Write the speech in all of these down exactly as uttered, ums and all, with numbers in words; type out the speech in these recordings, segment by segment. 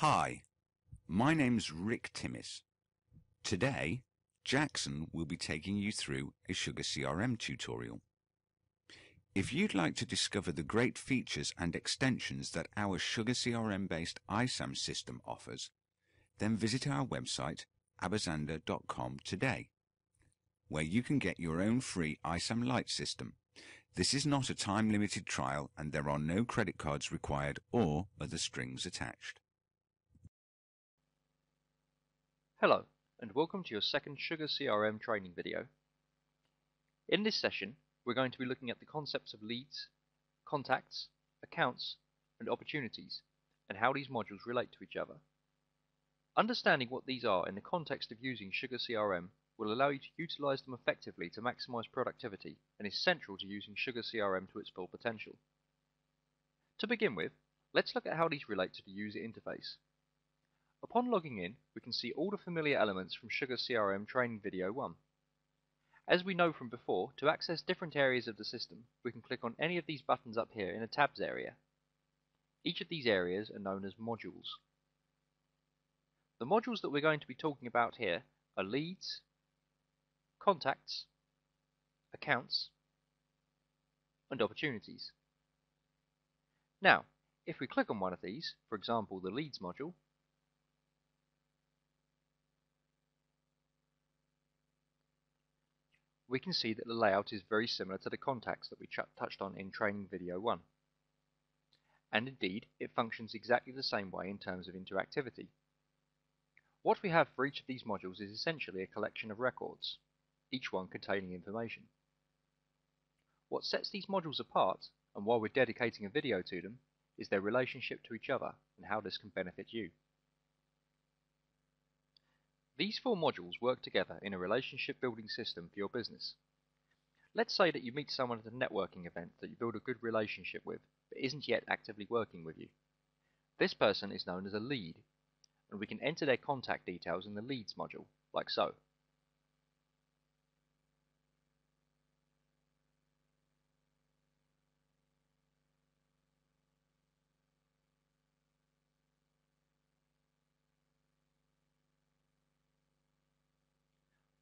Hi, my name's Rick Timmis. Today, Jackson will be taking you through a SugarCRM tutorial. If you'd like to discover the great features and extensions that our SugarCRM-based iSAM system offers, then visit our website, abazander dot com, today, where you can get your own free iSAM Lite system. This is not a time-limited trial, and there are no credit cards required or other strings attached. Hello, and welcome to your second SugarCRM training video. In this session, we're going to be looking at the concepts of leads, contacts, accounts, and opportunities, and how these modules relate to each other. Understanding what these are in the context of using SugarCRM will allow you to utilize them effectively to maximize productivity and is central to using SugarCRM to its full potential. To begin with, let's look at how these relate to the user interface. Upon logging in, we can see all the familiar elements from SugarCRM Training Video one. As we know from before, to access different areas of the system, we can click on any of these buttons up here in the Tabs area. Each of these areas are known as modules. The modules that we're going to be talking about here are leads, contacts, accounts, and opportunities. Now, if we click on one of these, for example the leads module, we can see that the layout is very similar to the contacts that we touched on in Training Video one. And indeed, it functions exactly the same way in terms of interactivity. What we have for each of these modules is essentially a collection of records, each one containing information. What sets these modules apart, and why we're dedicating a video to them, is their relationship to each other and how this can benefit you. These four modules work together in a relationship building system for your business. Let's say that you meet someone at a networking event that you build a good relationship with but isn't yet actively working with you. This person is known as a lead, and we can enter their contact details in the leads module, like so.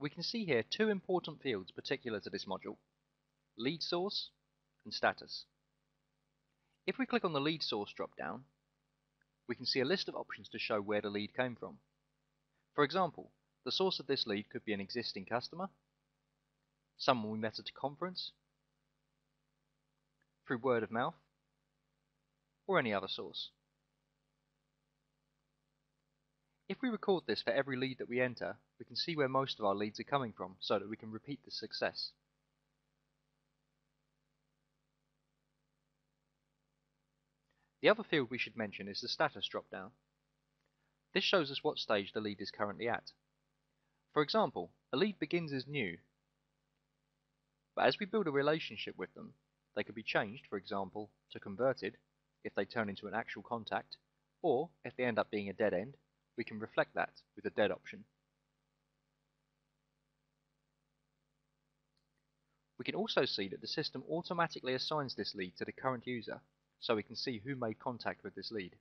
We can see here two important fields particular to this module, lead source and status. If we click on the lead source drop down, we can see a list of options to show where the lead came from. For example, the source of this lead could be an existing customer, someone we met at a conference, through word of mouth, or any other source. If we record this for every lead that we enter, we can see where most of our leads are coming from so that we can repeat the success. The other field we should mention is the status dropdown. This shows us what stage the lead is currently at. For example, a lead begins as new, but as we build a relationship with them, they could be changed, for example, to converted if they turn into an actual contact, or if they end up being a dead end, we can reflect that with the dead option. We can also see that the system automatically assigns this lead to the current user, so we can see who made contact with this lead.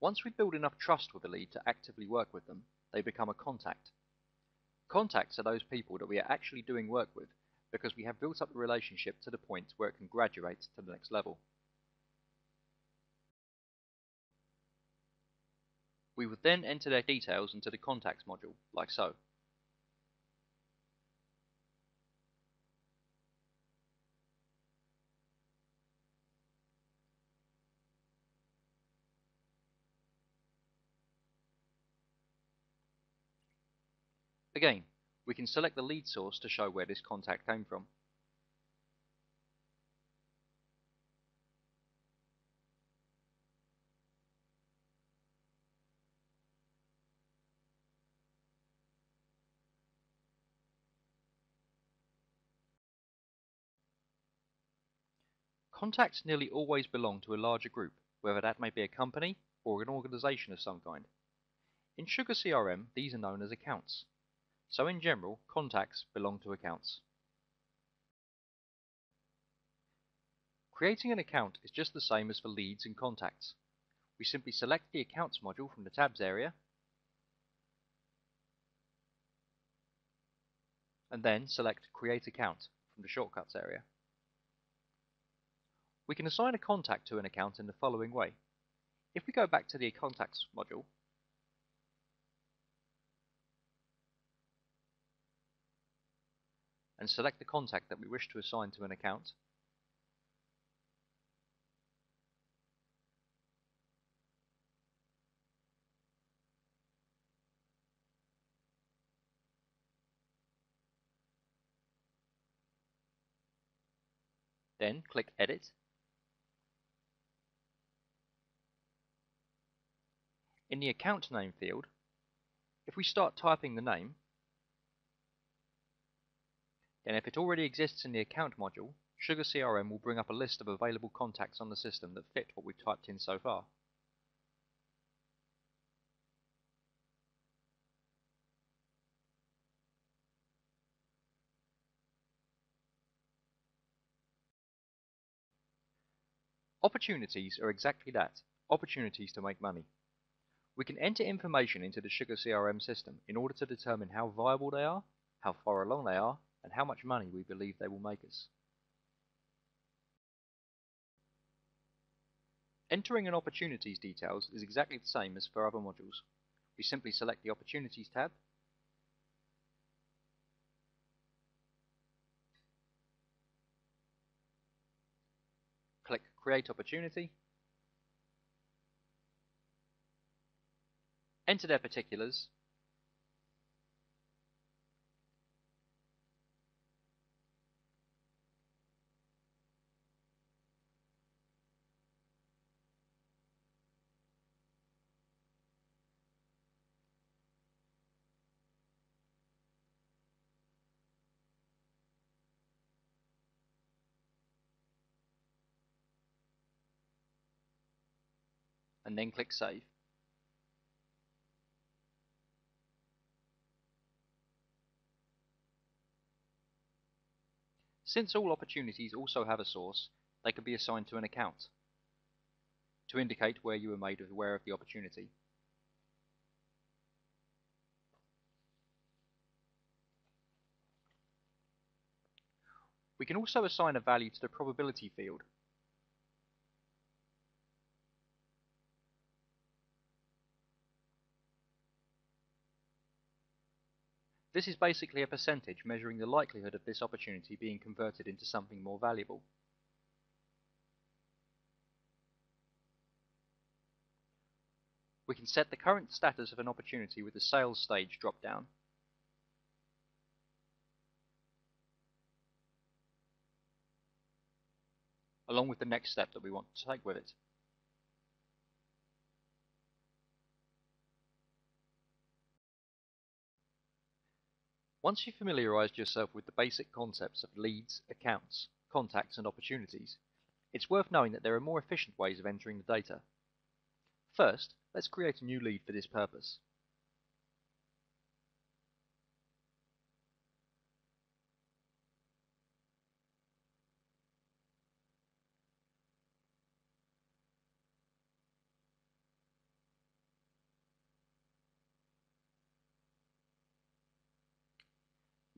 Once we build enough trust with the lead to actively work with them, they become a contact. Contacts are those people that we are actually doing work with because we have built up the relationship to the point where it can graduate to the next level. We would then enter their details into the contacts module, like so. Again, we can select the lead source to show where this contact came from. Contacts nearly always belong to a larger group, whether that may be a company or an organization of some kind. In Sugar C R M, these are known as accounts. So in general, contacts belong to accounts. Creating an account is just the same as for leads and contacts. We simply select the Accounts module from the Tabs area, and then select Create Account from the Shortcuts area. We can assign a contact to an account in the following way. If we go back to the Contacts module, and select the contact that we wish to assign to an account, then click Edit. In the Account Name field, if we start typing the name, then if it already exists in the Account module, Sugar C R M will bring up a list of available contacts on the system that fit what we've typed in so far. Opportunities are exactly that, opportunities to make money. We can enter information into the Sugar C R M system in order to determine how viable they are, how far along they are, and how much money we believe they will make us. Entering an opportunities details is exactly the same as for other modules. We simply select the Opportunities tab, click Create Opportunity, enter their particulars, and then click Save. Since all opportunities also have a source, they can be assigned to an account to indicate where you were made aware of the opportunity. We can also assign a value to the probability field. This is basically a percentage measuring the likelihood of this opportunity being converted into something more valuable. We can set the current status of an opportunity with the Sales Stage drop-down. Along with the next step that we want to take with it. Once you've familiarized yourself with the basic concepts of leads, accounts, contacts and opportunities, it's worth knowing that there are more efficient ways of entering the data. First, let's create a new lead for this purpose.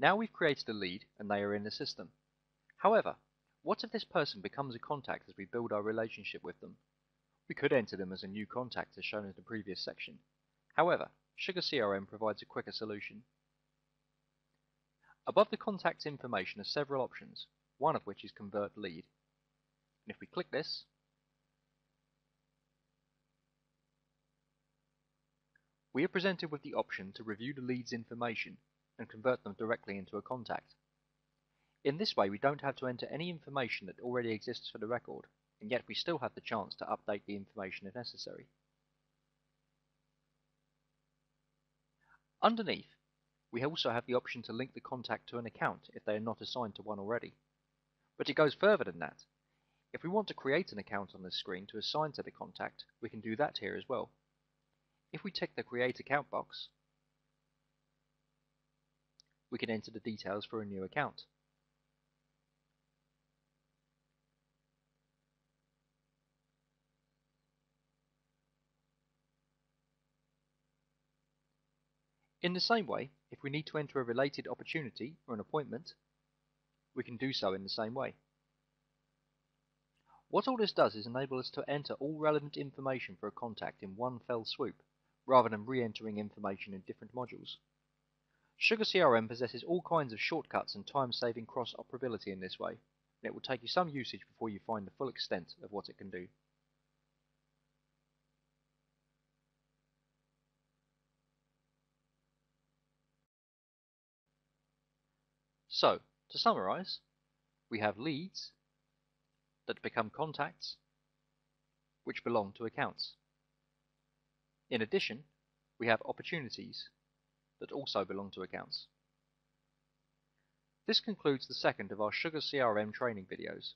Now we've created a lead and they are in the system. However, what if this person becomes a contact as we build our relationship with them? We could enter them as a new contact as shown in the previous section. However, Sugar C R M provides a quicker solution. Above the contact information are several options, one of which is Convert Lead. And if we click this, we are presented with the option to review the lead's information and convert them directly into a contact. In this way, we don't have to enter any information that already exists for the record, and yet we still have the chance to update the information if necessary. Underneath, we also have the option to link the contact to an account if they are not assigned to one already. But it goes further than that. If we want to create an account on this screen to assign to the contact, we can do that here as well. If we tick the Create Account box, we can enter the details for a new account. In the same way, if we need to enter a related opportunity or an appointment, we can do so in the same way. What all this does is enable us to enter all relevant information for a contact in one fell swoop, rather than re-entering information in different modules. SugarCRM possesses all kinds of shortcuts and time-saving cross-operability in this way, and it will take you some usage before you find the full extent of what it can do. So, to summarize, we have leads that become contacts, which belong to accounts. In addition, we have opportunities that also belong to accounts. This concludes the second of our SugarCRM training videos.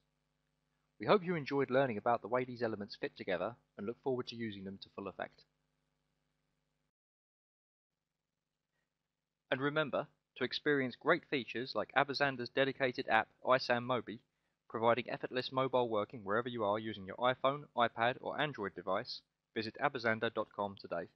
We hope you enjoyed learning about the way these elements fit together and look forward to using them to full effect. And remember, to experience great features like Abazander's dedicated app iSAM Mobi, providing effortless mobile working wherever you are using your iPhone, iPad or Android device, visit abazander dot com today.